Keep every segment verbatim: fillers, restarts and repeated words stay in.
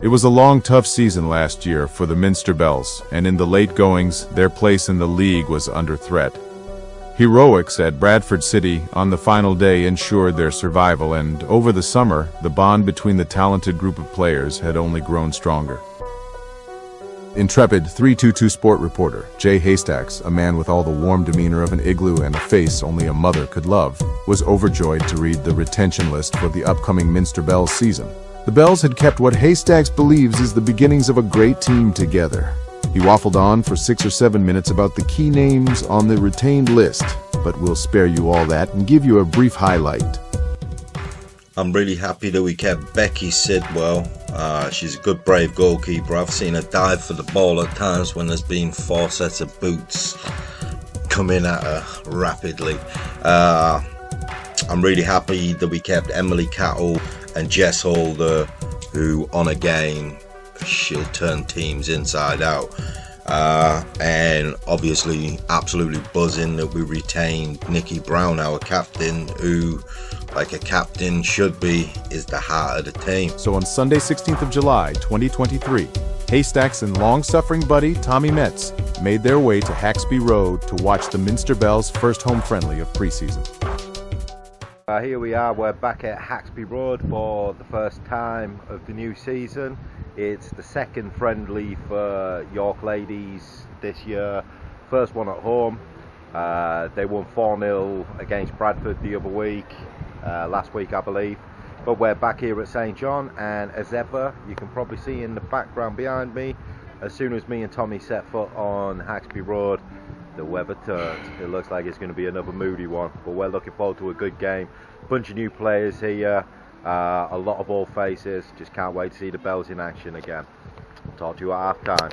It was a long, tough season last year for the Minster Bells, and in the late goings, their place in the league was under threat. Heroics at Bradford City on the final day ensured their survival, and over the summer, the bond between the talented group of players had only grown stronger. Intrepid three two two sport reporter Jay Haystacks, a man with all the warm demeanor of an igloo and a face only a mother could love, was overjoyed to read the retention list for the upcoming Minster Bells season. The Bells had kept what Haystacks believes is the beginnings of a great team together. He waffled on for six or seven minutes about the key names on the retained list, but we'll spare you all that and give you a brief highlight. I'm really happy that we kept Becky Sidwell. Uh, she's a good, brave goalkeeper. I've seen her dive for the ball at times when there's been four sets of boots coming at her rapidly. Uh, I'm really happy that we kept Emily Cattle and Jess Holder, who on a game, she'll turn teams inside out. Uh, and obviously, absolutely buzzing that we retained Nicky Brown, our captain, who, like a captain should be, is the heart of the team. So on Sunday, sixteenth of July twenty twenty-three, Haystacks and long-suffering buddy Tommy Metz made their way to Haxby Road to watch the Minster Bells' first home friendly of pre-season. Uh, here we are, we're back at Haxby Road for the first time of the new season. It's the second friendly for York Ladies this year, first one at home. Uh, they won four nil against Bradford the other week. Uh, last week I believe, but we're back here at St John, and as ever, you can probably see in the background behind me, as soon as me and Tommy set foot on Haxby Road, the weather turns. It looks like it's going to be another moody one, but we're looking forward to a good game. Bunch of new players here, uh, a lot of old faces. Just can't wait to see the Bells in action again. Talk to you at half time.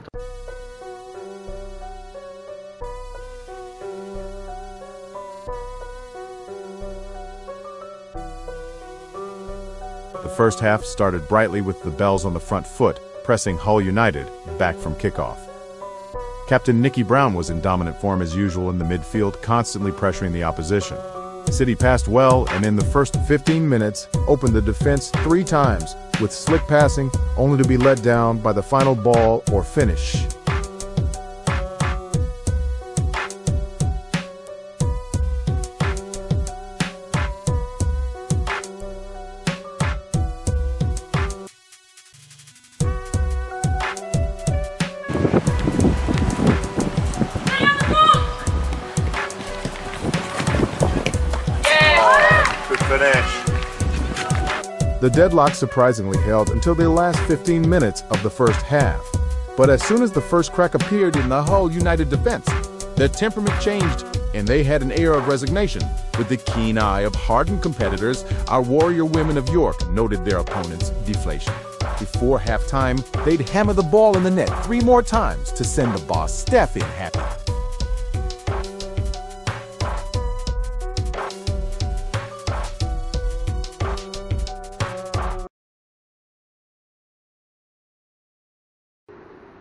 The first half started brightly with the Bells on the front foot, pressing Hull United back from kickoff. Captain Nicky Brown was in dominant form as usual in the midfield, constantly pressuring the opposition. City passed well, and in the first fifteen minutes, opened the defense three times with slick passing, only to be let down by the final ball or finish. The deadlock surprisingly held until the last fifteen minutes of the first half. But as soon as the first crack appeared in the Hull United defense, their temperament changed and they had an air of resignation. With the keen eye of hardened competitors, our warrior women of York noted their opponent's deflation. Before halftime, they'd hammer the ball in the net three more times to send the boss Steph in happy.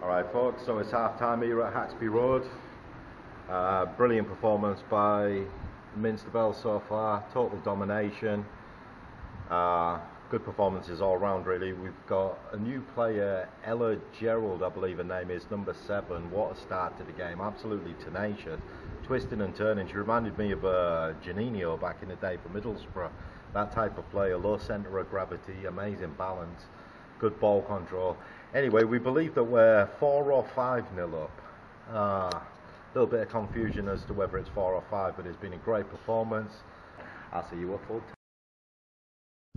Alright folks, so it's half time here at Haxby Road. Uh, brilliant performance by Minster Bells so far, total domination. Uh, good performances all round really. We've got a new player, Ella Gerald I believe her name is, number seven. What a start to the game, absolutely tenacious. Twisting and turning, she reminded me of uh, Janinho back in the day for Middlesbrough. That type of player, low centre of gravity, amazing balance, good ball control. Anyway, we believe that we're four or five nil up. A uh, little bit of confusion as to whether it's four or five, but it's been a great performance. I'll see you up full time.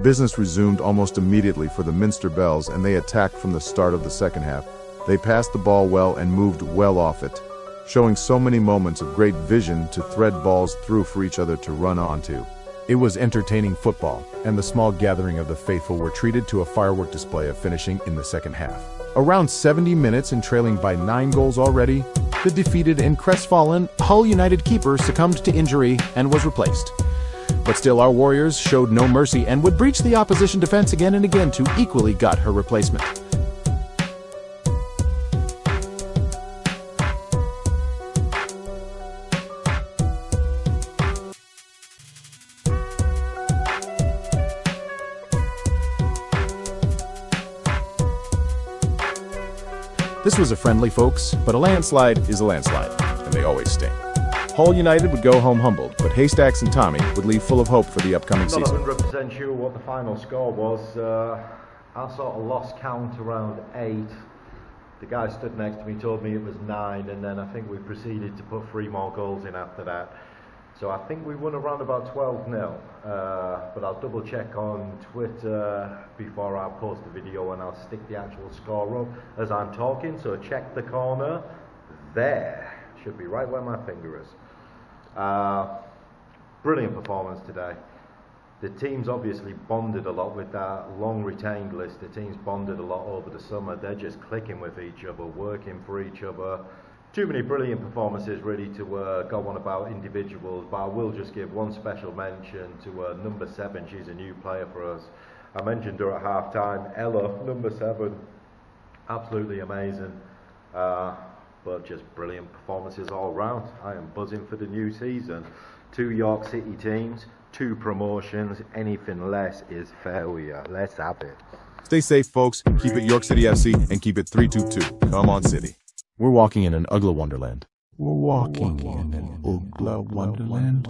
Business resumed almost immediately for the Minster Bells, and they attacked from the start of the second half. They passed the ball well and moved well off it, showing so many moments of great vision to thread balls through for each other to run onto. It was entertaining football, and the small gathering of the faithful were treated to a firework display of finishing in the second half. Around seventy minutes and trailing by nine goals already, the defeated and crestfallen Hull United keeper succumbed to injury and was replaced. But still, our Warriors showed no mercy and would breach the opposition defense again and again to equally gut her replacement. This was a friendly, folks, but a landslide is a landslide, and they always stink. Hull United would go home humbled, but Haystacks and Tommy would leave full of hope for the upcoming season. I'm not one hundred percent sure what the final score was. Uh, I sort of lost count around eight. The guy stood next to me told me it was nine, and then I think we proceeded to put three more goals in after that. So I think we won around about twelve nil, uh, but I'll double check on Twitter before I post the video, and I'll stick the actual score up as I'm talking. So check the corner there, should be right where my finger is. Uh, brilliant performance today. The teams obviously bonded a lot with that long retained list. The teams bonded a lot over the summer. They're just clicking with each other, working for each other. Too many brilliant performances really to uh, go on about individuals, but I will just give one special mention to uh, number seven. She's a new player for us. I mentioned her at half time, Ella, number seven, absolutely amazing, uh, but just brilliant performances all round. I am buzzing for the new season. Two York City teams, two promotions, anything less is failure. Let's have it. Stay safe, folks, keep it York City F C and keep it three two two. Come on, City. We're walking in an Ugla Wonderland. We're walking in an Ugla Wonderland.